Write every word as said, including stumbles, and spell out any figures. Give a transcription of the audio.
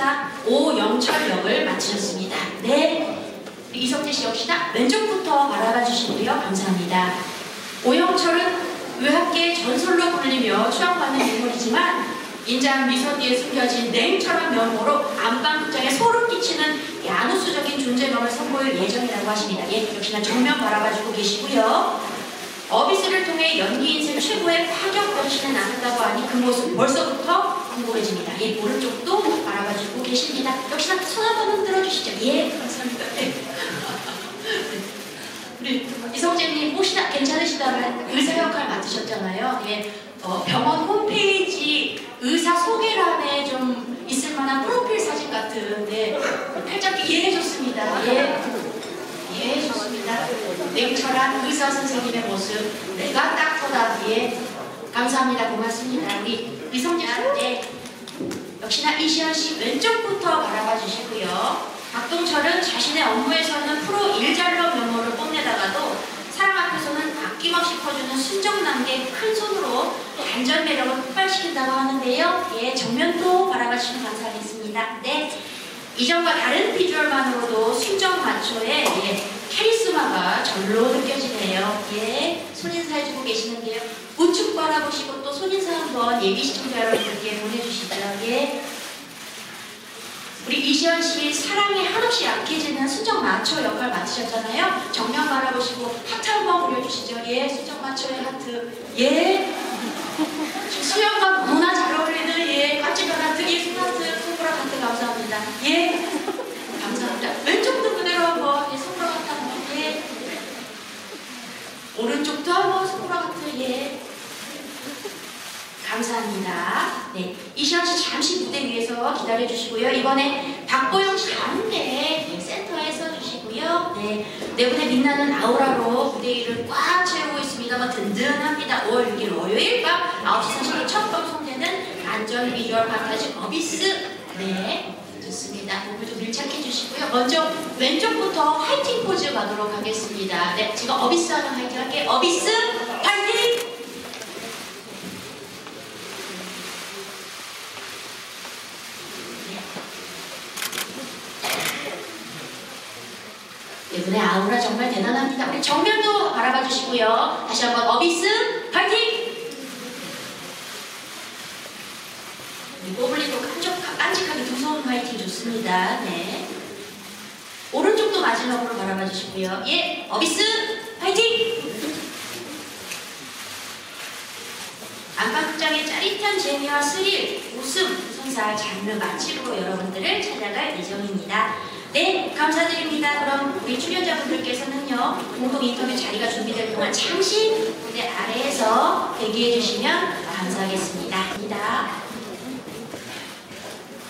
역시나 오영철 역을 맡으셨습니다. 네, 이성재 씨 역시나 왼쪽부터 바라봐 주시고요. 감사합니다. 오영철은 외학계의 전설로 불리며 추앙받는 인물이지만 인자한 미소 뒤에 숨겨진 냉철한 면모로 안방극장에 소름 끼치는 야누수적인 존재감을 선보일 예정이라고 하십니다. 예, 역시나 정면 바라봐주고 계시고요. 어비스를 통해 연기 인생 최고의 파격 변신을 나눈다고 하니 그 모습 벌써부터 궁금해집니다. 예, 오른쪽도 바라봐주고 계십니다. 역시나 손 한번 흔들어 주시죠. 예, 감사합니다. 네. 우리 이성재님 혹시나 괜찮으시다면 의사 역할 맡으셨잖아요. 예, 어, 병원 홈페이지 의사 소개란에 좀 있을 만한 프로필 사진 같은데 살짝 이해해줬습니다. 예, 예, 좋습니다. 냉철한 의사 선생님의 모습 내가 딱 보다기에 감사합니다. 고맙습니다. 우리 이성재 씨 역시나 이시언 씨 왼쪽부터 바라봐 주시고요. 박동철은 자신의 업무에서는 프로 일잘러 면모를 뽐내다가도 사람 앞에서는 아낌없이 퍼주는 순정남게 큰 손으로 반전 매력을 폭발시킨다고 하는데요. 예, 정면도 바라봐주시면 감사하겠습니다. 네, 이전과 다른 비주얼만으로도 순정 마초의 예, 카리스마가 절로 느껴지네요. 예, 손인사 해주고 계시는데요. 우측 바라보시고 또 손인사 한번 예비 시청자 여러분께 보내주시죠. 예. 우리 이시연 씨 사랑이 한없이 약해지는 순정 마초 역할 맡으셨잖아요. 정면 바라보시고 하트 한번 그려주시죠. 예, 순정 마초의 하트. 예. 수영과 너무나 잘 어울리는 예, 깜찍한 하트, 예쁜 하트, 손가락 하트 감사합니다. 예, 감사합니다. 왼쪽도 그대로 한번 예, 손가락 하트 한번 예. 오른쪽도 한번 손가락 하트 예. 감사합니다. 네, 이시연 씨 잠시 무대 위에서 기다려주시고요. 이번에 박보영 씨 가운데 센터에 서주시고요. 네, 내분의 빛나는 아우라로 무대 위를 꽉 채우고 있습니다만 든든합니다. 오월 육일 월요일 밤 아홉시 삼십분 첫 방송되는 안전 비주얼 판타지 어비스. 네, 좋습니다. 오늘도 밀착해주시고요. 먼저 왼쪽부터 화이팅 포즈 가도록 하겠습니다. 네, 제가 어비스 하면 화이팅 할게요. 어비스 화이팅! 네, 아우라 정말 대단합니다. 우리 정면도 바라봐 주시고요. 다시 한번 어비스 파이팅! 꼬블리도 깜찍하게 두 손 파이팅 좋습니다. 네, 오른쪽도 마지막으로 바라봐 주시고요. 예, 어비스 파이팅! 안방극장의 짜릿한 재미와 스릴, 웃음, 손사, 장르 맛집으로 여러분들을 찾아갈 예정입니다. 네, 감사드립니다. 그럼 우리 출연자분들께서는요, 공동 인터뷰 자리가 준비될 동안 잠시 무대 아래에서 대기해 주시면 감사하겠습니다.